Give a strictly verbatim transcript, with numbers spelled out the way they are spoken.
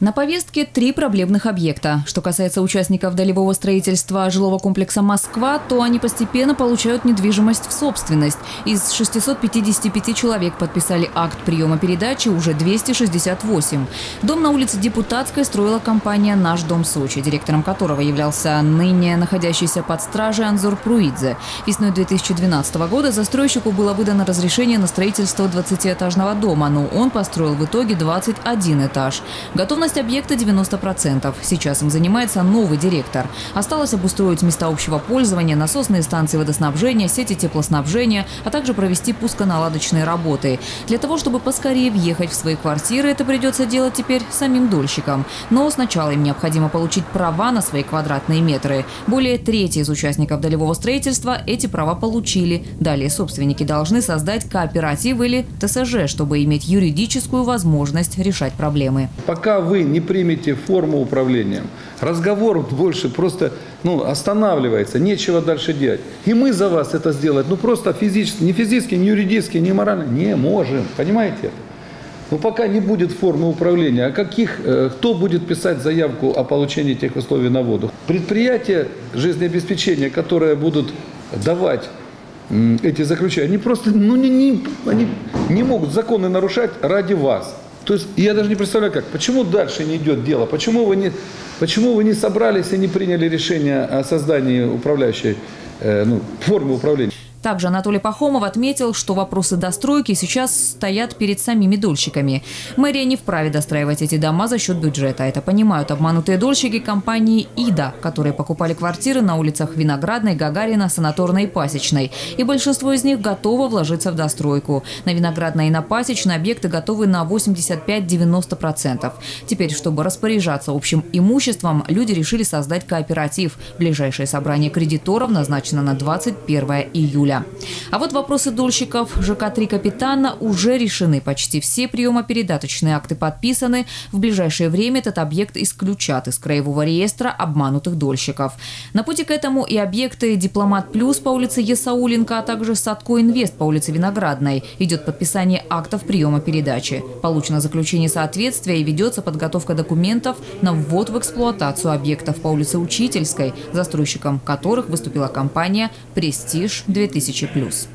На повестке три проблемных объекта. Что касается участников долевого строительства жилого комплекса «Москва», то они постепенно получают недвижимость в собственность. Из шестисот пятидесяти пяти человек подписали акт приема передачи уже двести шестьдесят восемь. Дом на улице Депутатской строила компания «Наш дом Сочи», директором которого являлся ныне находящийся под стражей Анзор Пруидзе. Весной две тысячи двенадцатого года застройщику было выдано разрешение на строительство двадцатиэтажного дома, но он построил в итоге двадцать один этаж. Готовность объекта девяносто процентов. Сейчас им занимается новый директор. Осталось обустроить места общего пользования, насосные станции водоснабжения, сети теплоснабжения, а также провести пусконаладочные работы. Для того, чтобы поскорее въехать в свои квартиры, это придется делать теперь самим дольщикам. Но сначала им необходимо получить права на свои квадратные метры. Более трети из участников долевого строительства эти права получили. Далее собственники должны создать кооператив или ТСЖ, чтобы иметь юридическую возможность решать проблемы. Пока вы не примете форму управления, разговор больше просто ну, останавливается, нечего дальше делать. И мы за вас это сделать, ну просто физически, не физически, не юридически, не морально не можем, понимаете? Но пока не будет формы управления, а каких, кто будет писать заявку о получении тех условий на воду? Предприятия жизнеобеспечения, которые будут давать эти заключения, они просто ну, не, не, они не могут законы нарушать ради вас. То есть я даже не представляю, как. Почему дальше не идет дело? Почему вы не, почему вы не собрались и не приняли решение о создании управляющей э, ну, формы управления? Также Анатолий Пахомов отметил, что вопросы достройки сейчас стоят перед самими дольщиками. Мэрия не вправе достраивать эти дома за счет бюджета. Это понимают обманутые дольщики компании «Ида», которые покупали квартиры на улицах Виноградной, Гагарина, Санаторной и Пасечной. И большинство из них готово вложиться в достройку. На Виноградной и на Пасечной объекты готовы на восемьдесят пять — девяносто процентов. Теперь, чтобы распоряжаться общим имуществом, люди решили создать кооператив. Ближайшее собрание кредиторов назначено на двадцать первое июля. А вот вопросы дольщиков ЖК «Три капитана» уже решены. Почти все приемо-передаточные акты подписаны. В ближайшее время этот объект исключат из краевого реестра обманутых дольщиков. На пути к этому и объекты «Дипломат+» по улице Есауленко, а также «Садко-Инвест» по улице Виноградной. Идет подписание актов приема-передачи. Получено заключение соответствия и ведется подготовка документов на ввод в эксплуатацию объектов по улице Учительской, застройщиком которых выступила компания «Престиж-две тысячи плюс».